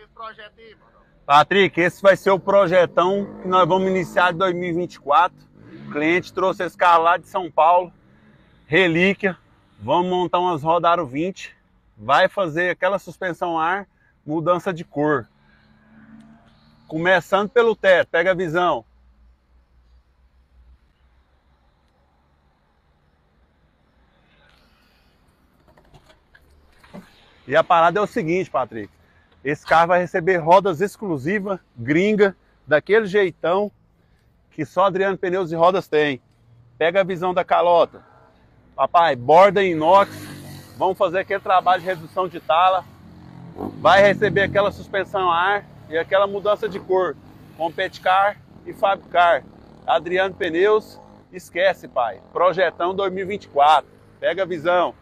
esse projeto aí, mano? Patrick, esse vai ser o projetão que nós vamos iniciar em 2024. O cliente trouxe esse carro lá de São Paulo, relíquia. Vamos montar umas rodas ARO 20. Vai fazer aquela suspensão ar, mudança de cor. Começando pelo teto, pega a visão. E a parada é o seguinte, Patrick. Esse carro vai receber rodas exclusivas, gringa, daquele jeitão que só Adriano Pneus e Rodas tem. Pega a visão da calota. Papai, borda inox. Vamos fazer aquele trabalho de redução de tala. Vai receber aquela suspensão a ar e aquela mudança de cor. Competcar e Fabcar. Adriano Pneus, esquece, pai. Projetão 2024. Pega a visão.